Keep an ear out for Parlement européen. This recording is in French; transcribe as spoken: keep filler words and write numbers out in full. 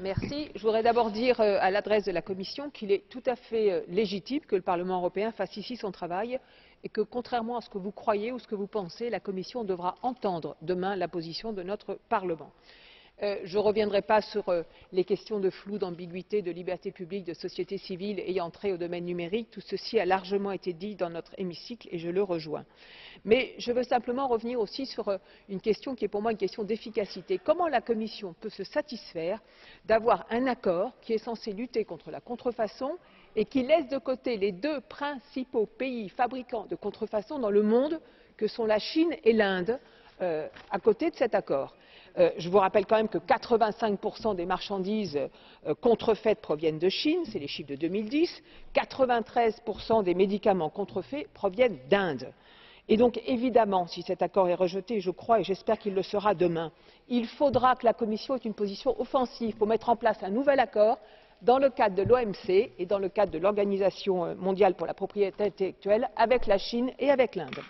Merci. Je voudrais d'abord dire à l'adresse de la Commission qu'il est tout à fait légitime que le Parlement européen fasse ici son travail et que, contrairement à ce que vous croyez ou ce que vous pensez, la Commission devra entendre demain la position de notre Parlement. Euh, je ne reviendrai pas sur euh, les questions de flou, d'ambiguïté, de liberté publique, de société civile ayant trait au domaine numérique. Tout ceci a largement été dit dans notre hémicycle et je le rejoins. Mais je veux simplement revenir aussi sur euh, une question qui est pour moi une question d'efficacité. Comment la Commission peut se satisfaire d'avoir un accord qui est censé lutter contre la contrefaçon et qui laisse de côté les deux principaux pays fabricants de contrefaçon dans le monde, que sont la Chine et l'Inde, euh, à côté de cet accord? Euh, je vous rappelle quand même que quatre-vingt-cinq pour cent des marchandises euh, contrefaites proviennent de Chine, c'est les chiffres de deux mille dix, quatre-vingt-treize pour cent des médicaments contrefaits proviennent d'Inde. Et donc évidemment, si cet accord est rejeté, je crois et j'espère qu'il le sera demain, il faudra que la Commission ait une position offensive pour mettre en place un nouvel accord dans le cadre de l'O M C et dans le cadre de l'Organisation mondiale pour la propriété intellectuelle avec la Chine et avec l'Inde.